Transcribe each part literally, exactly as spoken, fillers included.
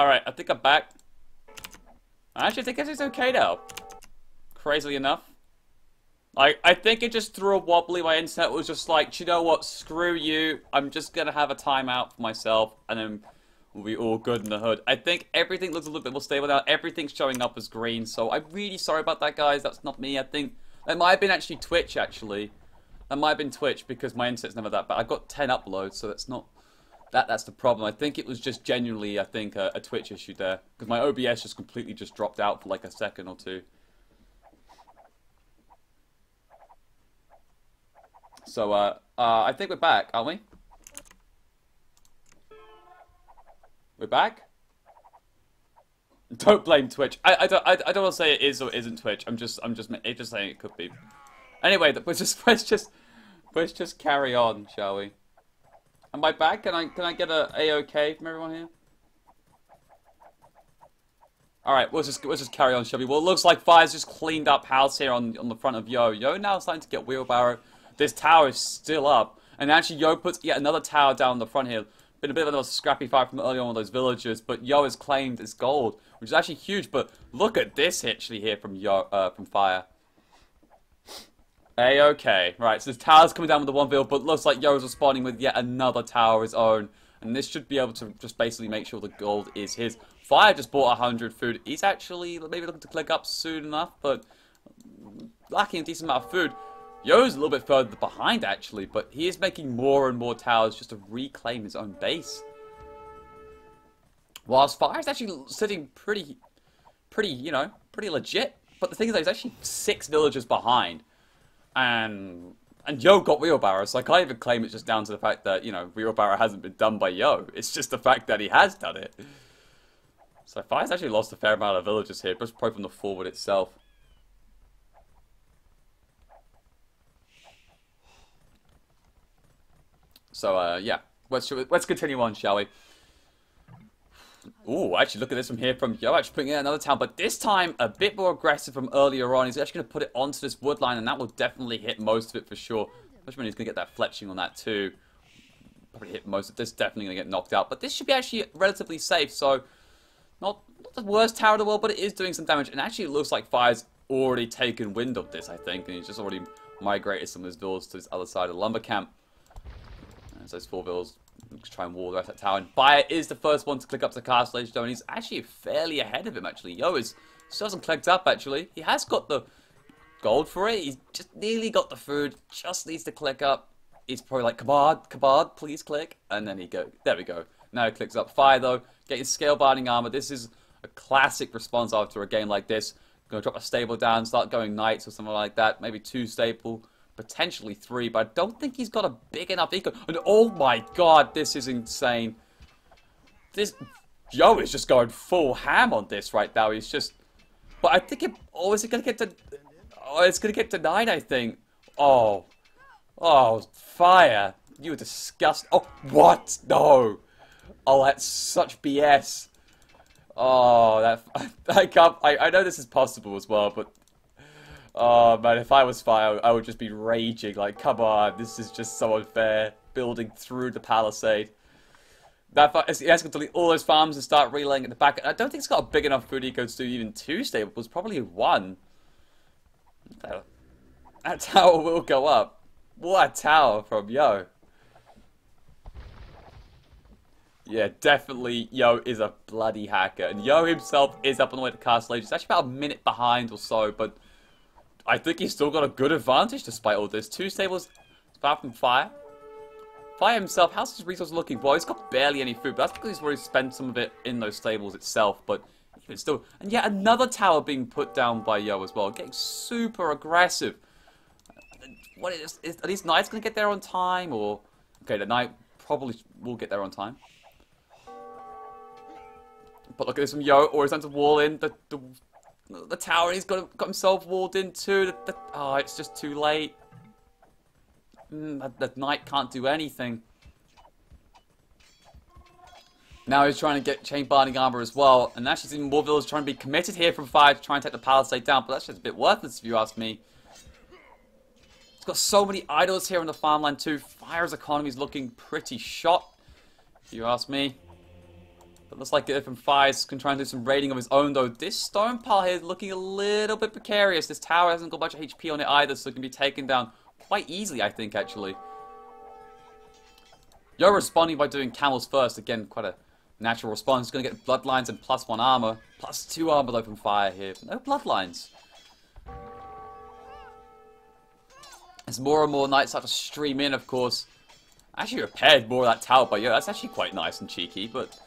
Alright, I think I'm back. I actually think it's okay now. Crazily enough. Like, I think it just threw a wobbly. My internet was just like, you know what, screw you. I'm just going to have a timeout for myself, and then we'll be all good in the hood. I think everything looks a little bit more stable now. Everything's showing up as green, so I'm really sorry about that, guys. That's not me. I think it might have been actually Twitch, actually. That might have been Twitch, because my internet's never that bad. I've got ten uploads, so that's not... That, that's the problem. I think it was just genuinely, I think, a, a Twitch issue there. Because my O B S just completely just dropped out for like a second or two. So, uh, uh, I think we're back, aren't we? We're back? Don't blame Twitch. I, I don't, I, I don't want to say it is or isn't Twitch. I'm just, I'm just, it's just saying it could be. Anyway, let's just, let's just, let's just carry on, shall we? Am I back? Can I, can I get a A-OK from everyone here? Alright, we'll just, we'll just carry on, shall we? Well, it looks like Fire's just cleaned up house here on, on the front of Yo. Yo now starting to get wheelbarrow. This tower is still up. And actually, Yo puts yet another tower down the front here. Been a bit of a scrappy fight from earlier on with those villagers, but Yo has claimed its gold, which is actually huge. But look at this actually here from Yo, uh, from Fire. A-okay. Right, so the tower's coming down with the one build, but looks like Yo is responding with yet another tower of his own. And this should be able to just basically make sure the gold is his. Fire just bought one hundred food. He's actually maybe looking to click up soon enough, but lacking a decent amount of food. Yo's a little bit further behind, actually, but he is making more and more towers just to reclaim his own base. Whilst Fire's actually sitting pretty, pretty, you know, pretty legit. But the thing is, there's actually six villagers behind. And and Yo got wheelbarrow, so I can't even claim it's just down to the fact that, you know, wheelbarrow hasn't been done by Yo. It's just the fact that he has done it. So Fire's actually lost a fair amount of villagers here, just probably from the forward itself. So, uh, yeah, let's, let's continue on, shall we? Ooh, actually, look at this from here from Yo, actually putting in another town, but this time a bit more aggressive from earlier on. He's actually going to put it onto this wood line, and that will definitely hit most of it for sure. Which means he's going to get that fletching on that too. Probably hit most of this, definitely going to get knocked out, but this should be actually relatively safe, so not, not the worst tower in the world, but it is doing some damage, and actually it looks like Fire's already taken wind of this, I think, and he's just already migrated some of his villas to this other side of the lumber camp. So those four villas try and wall the rest of that tower. And Fire is the first one to click up to the castle, ladies and gentlemen. He's actually fairly ahead of him, actually. Yo is still hasn't clicked up, actually. He has got the gold for it. He's just nearly got the food. Just needs to click up. He's probably like, Kabard, Kabard, please click. And then he go. There we go. Now he clicks up. Fire, though, getting scale-binding armor. This is a classic response after a game like this. Going to drop a stable down, start going knights or something like that. Maybe two staple. Potentially three, but I don't think he's got a big enough eco. And oh my god, this is insane. This Yo is just going full ham on this right now. He's just, but I think it. Oh, is it gonna get to? Oh, it's gonna get denied. I think. Oh, oh, Fire! You were disgusting. Oh, what? No. Oh, that's such B S. Oh, that I can't. I I know this is possible as well, but. Oh man, if I was Fire, I would just be raging, like, come on, this is just so unfair, building through the palisade. That far, it's, it has to delete all those farms and start relaying at the back. I don't think it's got a big enough food eco to do even two stables, probably one. That tower will go up. What a tower from Yo. Yeah, definitely Yo is a bloody hacker, and Yo himself is up on the way to Castle Age. It's actually about a minute behind or so, but... I think he's still got a good advantage despite all this. Two stables far from Fire. Fire himself, how's his resources looking? Well, he's got barely any food, but that's because he's already spent some of it in those stables itself. But even still, and yet another tower being put down by Yo as well, getting super aggressive. What is, is, are these knights going to get there on time? Or okay, the knight probably will get there on time. But look at this from Yo, or he's done to wall in the. the The tower, he's got, got himself walled in too. The, the, oh, it's just too late. Mm, the, the knight can't do anything. Now he's trying to get chain binding armor as well. And actually, even more villas trying to be committed here from Fire to try and take the palisade down. But that's just a bit worthless if you ask me. He's got so many idols here on the farmland too. Fire's economy is looking pretty shot, if you ask me. But looks like if Fire can try and do some raiding of his own, though. This stone pile here is looking a little bit precarious. This tower hasn't got much H P on it either, so it can be taken down quite easily, I think, actually. Yo responding by doing camels first. Again, quite a natural response. He's going to get bloodlines and plus one armor. Plus two armor though from Fire here. No bloodlines. As more and more knights start to stream in, of course. I actually repaired more of that tower by Yo. That's actually quite nice and cheeky, but...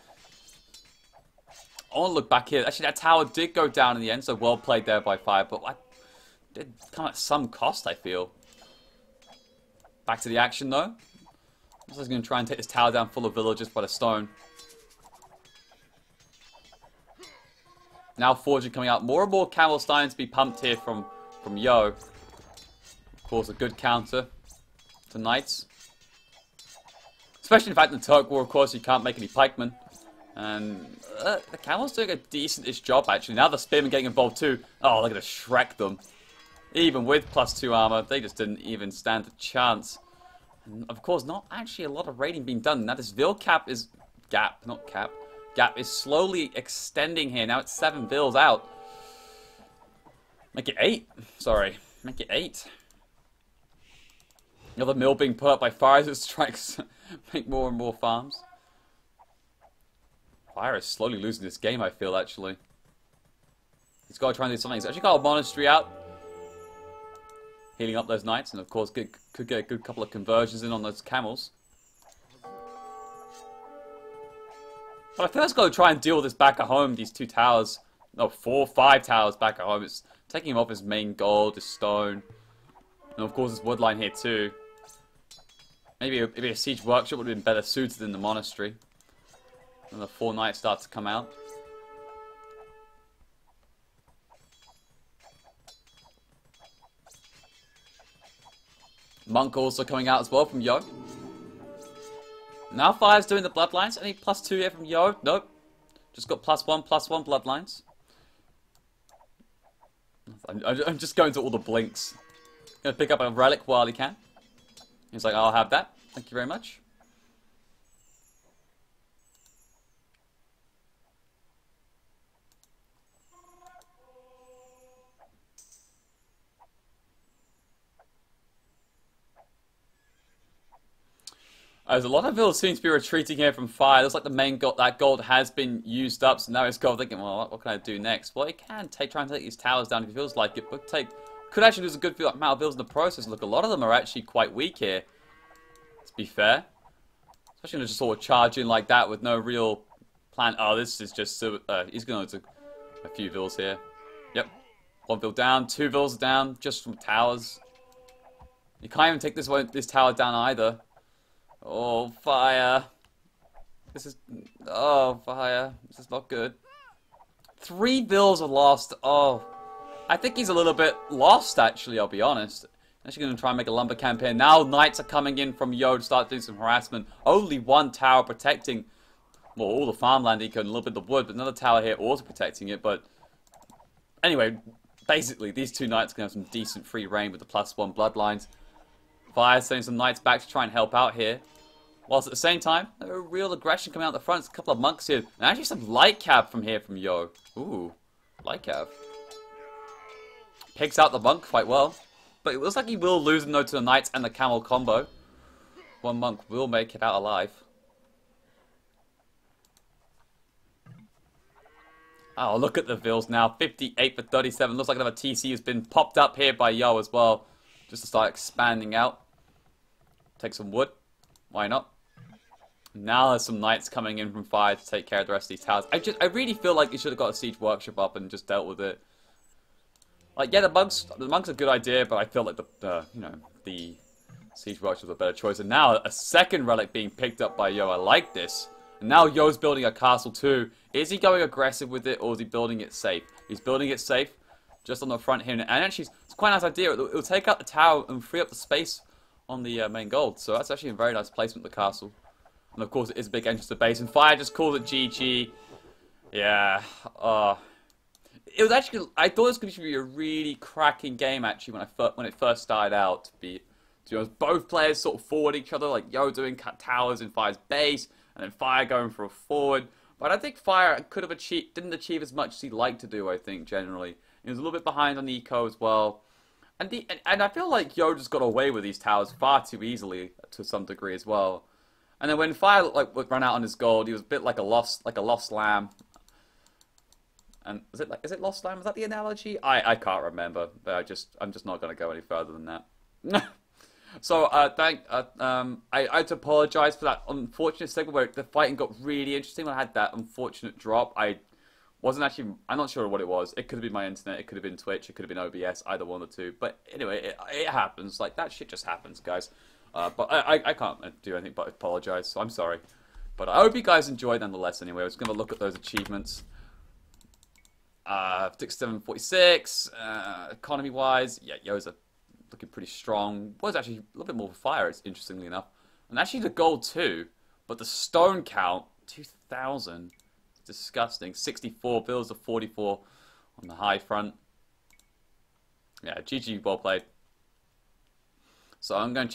I want to look back here. Actually, that tower did go down in the end, so well played there by Fire, but I did come at some cost, I feel. Back to the action, though. I'm just going to try and take this tower down full of villagers by the stone. Now Forger coming out. More and more camel steins to be pumped here from, from Yo. Of course, a good counter to knights. Especially, in fact, in the Turk War, of course, you can't make any pikemen. And uh, the camel's doing a decentish job, actually. Now the spearmen getting involved, too. Oh, they're going to shrek them. Even with plus two armor, they just didn't even stand a chance. And of course, not actually a lot of raiding being done. Now this vill cap is... Gap, not cap. Gap is slowly extending here. Now it's seven vills out. Make it eight. Sorry. Make it eight. Another mill being put up by Fire as it strikes. Make more and more farms. Fire is slowly losing this game, I feel, actually. He's got to try and do something. He's actually got a monastery out. Healing up those knights, and of course, get, could get a good couple of conversions in on those camels. But I feel I've got to try and deal with this back at home, these two towers. No, four, five towers back at home. It's taking him off his main gold, his stone. And of course, his wood line here, too. Maybe a, maybe a siege workshop would have been better suited than the monastery. And the four knights start to come out. Monk also coming out as well from Yo. Now Fire's doing the bloodlines. Any plus two here from Yo? Nope. Just got plus one, plus one bloodlines. I'm, I'm just going to all the blinks. Gonna pick up a relic while he can. He's like, I'll have that. Thank you very much. As a lot of villas seem to be retreating here from Fire. Looks like the main gold, that gold has been used up, so now it's gold thinking, well, what can I do next? Well, he can take, try and take these towers down if he feels like it, but take, could actually lose a good amount of villas in the process. Look, a lot of them are actually quite weak here, to be fair. Especially when just sort of charge in like that with no real plan. Oh, this is just, uh, he's going to a few villas here. Yep, one vill down, two villas down, just from towers. You can't even take this one, this tower down either. Oh, Fire. This is... Oh, Fire. This is not good. Three bills are lost. Oh. I think he's a little bit lost, actually, I'll be honest. I'm actually going to try and make a lumber campaign. Now knights are coming in from Yo to start doing some harassment. Only one tower protecting... Well, all the farmland eco and a little bit of the wood, but another tower here also protecting it, but... Anyway, basically, these two knights are going to have some decent free reign with the plus one bloodlines. Fire sending some knights back to try and help out here. Whilst at the same time, a real aggression coming out the front. There's a couple of monks here. And actually some light cab from here from Yo. Ooh, light cab. Picks out the monk quite well. But it looks like he will lose him though to the knights and the camel combo. One monk will make it out alive. Oh, look at the vills now. fifty-eight for thirty-seven. Looks like another T C has been popped up here by Yo as well. Just to start expanding out. Take some wood. Why not? Now there's some knights coming in from Fire to take care of the rest of these towers. I just, I really feel like you should have got a siege workshop up and just dealt with it. Like, yeah, the monks, the monks are a good idea, but I feel like the, uh, you know, the siege workshop is a better choice. And now a second relic being picked up by Yo. I like this. And now Yo's building a castle too. Is he going aggressive with it, or is he building it safe? He's building it safe. Just on the front here, and actually, it's quite a nice idea. It'll, it'll take out the tower and free up the space on the uh, main gold, so that's actually a very nice placement of the castle. And of course, it is a big entrance to base, and Fire just calls it G G. Yeah, uh, it was actually, I thought this could be a really cracking game, actually, when I when it first started out. To be, to be honest, both players sort of forward each other, like Yo doing cut towers in Fire's base, and then Fire going for a forward. But I think Fire could have achieved, didn't achieve as much as he'd like to do, I think, generally. He was a little bit behind on the eco as well. And, the, and, and I feel like Yo just got away with these towers far too easily to some degree as well. And then when Fire like ran out on his gold, he was a bit like a lost, like a lost lamb. And is it like is it lost lamb? Is that the analogy? I I can't remember. But I just I'm just not going to go any further than that. so uh, thank uh, um I I apologize for that unfortunate segment where the fighting got really interesting when I had that unfortunate drop. I wasn't actually I'm not sure what it was. It could have been my internet. It could have been Twitch. It could have been O B S. Either one or two. But anyway, it, it happens. Like that shit just happens, guys. Uh, but I, I can't do anything but apologize, so I'm sorry. But I hope you guys enjoyed nonetheless anyway. I was going to look at those achievements. Uh, six seven forty-six, uh, economy-wise, yeah, Yo's are looking pretty strong. Was actually a little bit more fire, interestingly enough. And actually the gold too, but the stone count, two thousand, disgusting. sixty-four, bills of forty-four on the high front. Yeah, G G, well played. So I'm going to check